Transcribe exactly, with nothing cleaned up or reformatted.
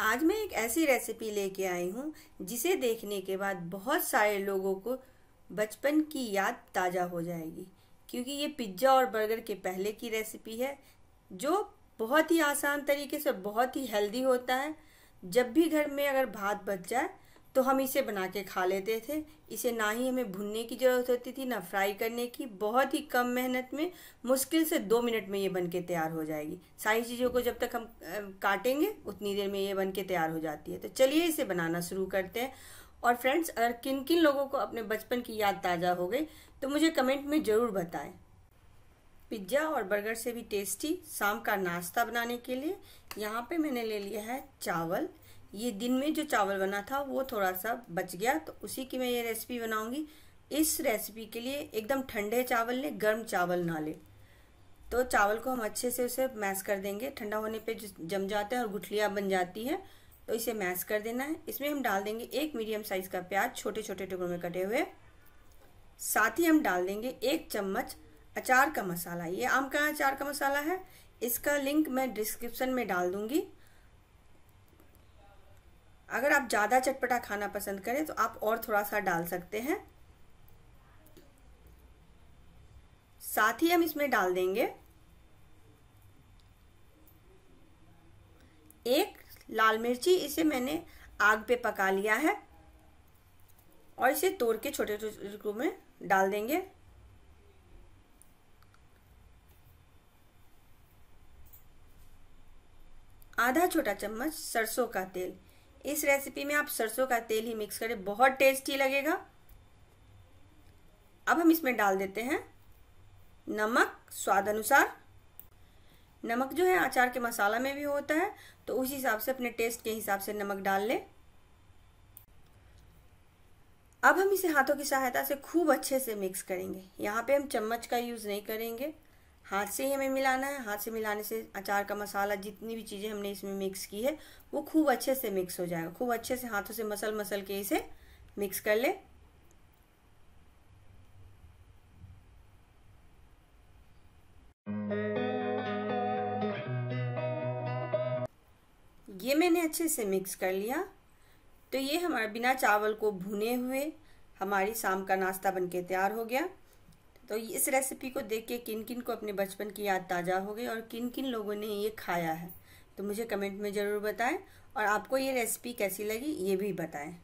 आज मैं एक ऐसी रेसिपी लेके आई हूँ जिसे देखने के बाद बहुत सारे लोगों को बचपन की याद ताज़ा हो जाएगी, क्योंकि ये पिज्ज़ा और बर्गर के पहले की रेसिपी है जो बहुत ही आसान तरीके से बहुत ही हेल्दी होता है। जब भी घर में अगर भात बच जाए तो हम इसे बना के खा लेते थे। इसे ना ही हमें भुनने की ज़रूरत होती थी ना फ्राई करने की। बहुत ही कम मेहनत में मुश्किल से दो मिनट में ये बन के तैयार हो जाएगी। सारी चीज़ों को जब तक हम काटेंगे उतनी देर में ये बन के तैयार हो जाती है। तो चलिए इसे बनाना शुरू करते हैं। और फ्रेंड्स, अगर किन किन लोगों को अपने बचपन की याद ताज़ा हो गई तो मुझे कमेंट में ज़रूर बताएं। पिज्ज़ा और बर्गर से भी टेस्टी शाम का नाश्ता बनाने के लिए यहाँ पे मैंने ले लिया है चावल। ये दिन में जो चावल बना था वो थोड़ा सा बच गया, तो उसी की मैं ये रेसिपी बनाऊंगी। इस रेसिपी के लिए एकदम ठंडे चावल लें, गर्म चावल ना लें। तो चावल को हम अच्छे से उसे मैश कर देंगे। ठंडा होने पे जम जाते हैं और गुठलियाँ बन जाती है, तो इसे मैश कर देना है। इसमें हम डाल देंगे एक मीडियम साइज़ का प्याज, छोटे छोटे टुकड़ों में कटे हुए। साथ ही हम डाल देंगे एक चम्मच अचार का मसाला। ये आम का अचार का मसाला है, इसका लिंक मैं डिस्क्रिप्शन में डाल दूँगी। अगर आप ज़्यादा चटपटा खाना पसंद करें तो आप और थोड़ा सा डाल सकते हैं। साथ ही हम इसमें डाल देंगे एक लाल मिर्ची। इसे मैंने आग पे पका लिया है और इसे तोड़ के छोटे छोटे टुकड़ों में डाल देंगे। आधा छोटा चम्मच सरसों का तेल। इस रेसिपी में आप सरसों का तेल ही मिक्स करें, बहुत टेस्टी लगेगा। अब हम इसमें डाल देते हैं नमक स्वाद अनुसार। नमक जो है अचार के मसाला में भी होता है, तो उस हिसाब से अपने टेस्ट के हिसाब से नमक डाल लें। अब हम इसे हाथों की सहायता से खूब अच्छे से मिक्स करेंगे। यहाँ पे हम चम्मच का यूज़ नहीं करेंगे, हाथ से ही हमें मिलाना है। हाथ से मिलाने से अचार का मसाला, जितनी भी चीज़ें हमने इसमें मिक्स की है, वो खूब अच्छे से मिक्स हो जाएगा। खूब अच्छे से हाथों से मसल मसल के इसे मिक्स कर ले। ये मैंने अच्छे से मिक्स कर लिया। तो ये हमारा बिना चावल को भुने हुए हमारी शाम का नाश्ता बनके तैयार हो गया। तो इस रेसिपी को देख के किन किन को अपने बचपन की याद ताज़ा हो गई और किन किन लोगों ने ये खाया है, तो मुझे कमेंट में ज़रूर बताएं। और आपको ये रेसिपी कैसी लगी ये भी बताएं।